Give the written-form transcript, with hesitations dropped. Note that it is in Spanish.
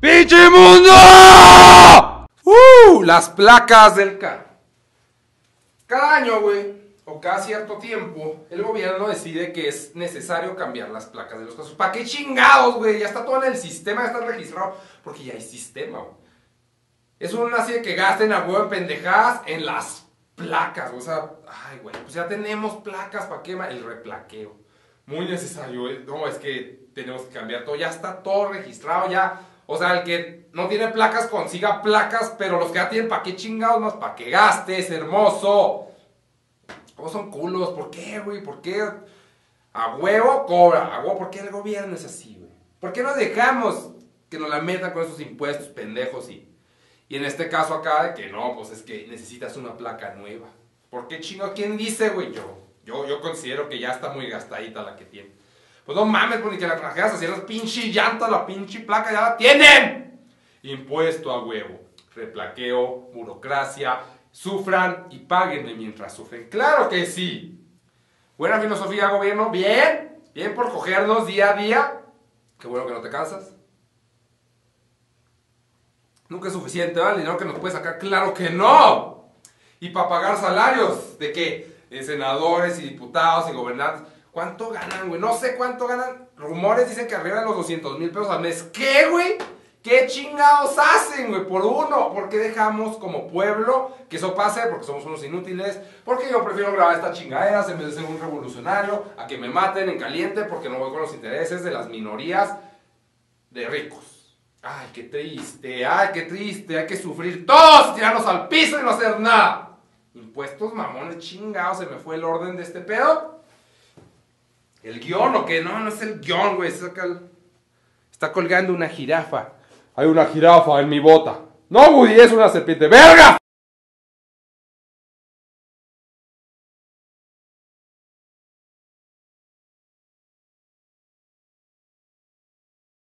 ¡Pinchimundo! Las placas del carro. Cada año, güey, o cada cierto tiempo, el gobierno decide que es necesario cambiar las placas de los carros. ¿Para qué chingados, güey? Ya está todo en el sistema, ya está registrado. Porque ya hay sistema, güey. Es una así de que gasten a huevo en pendejadas en las placas, o sea, ay, güey, pues ya tenemos placas, ¿para qué más? El replaqueo, muy necesario, güey. No, es que tenemos que cambiar todo, ya está todo registrado, ya, o sea, el que no tiene placas consiga placas, pero los que ya tienen, ¿para qué chingados más? ¿Para qué gastes, hermoso? ¿Cómo son culos? ¿Por qué, güey? ¿Por qué? A huevo cobra, a huevo, ¿por qué el gobierno es así, güey? ¿Por qué nos dejamos que nos la metan con esos impuestos pendejos Y en este caso acá de que no, pues es que necesitas una placa nueva? ¿Por qué chingo? ¿Quién dice, güey? Yo considero que ya está muy gastadita la que tiene. Pues no mames, pues ni que la trajeras así, las pinches llantas, la pinche placa ya la tienen. Impuesto a huevo, replaqueo, burocracia, sufran y páguenme mientras sufren. ¡Claro que sí! Buena filosofía, gobierno, bien, bien por cogernos día a día. Qué bueno que no te cansas. Nunca es suficiente, ¿vale? El dinero que nos puede sacar, ¡claro que no! Y para pagar salarios, ¿de qué? De senadores y diputados y gobernantes. ¿Cuánto ganan, güey? No sé cuánto ganan. Rumores dicen que arriba de los 200,000 pesos al mes. ¿Qué, güey? ¿Qué chingados hacen, güey? Por uno. ¿Por qué dejamos como pueblo que eso pase? Porque somos unos inútiles. Porque yo prefiero grabar estas chingaderas en vez de ser un revolucionario a que me maten en caliente porque no voy con los intereses de las minorías de ricos. Ay, qué triste, ay, qué triste, hay que sufrir todos, tirarnos al piso y no hacer nada. Impuestos, mamones, chingados, se me fue el orden de este pedo. ¿El guión o qué? No, no es el guión, güey, está colgando una jirafa. Hay una jirafa en mi bota. No, Woody, es una serpiente, ¡verga!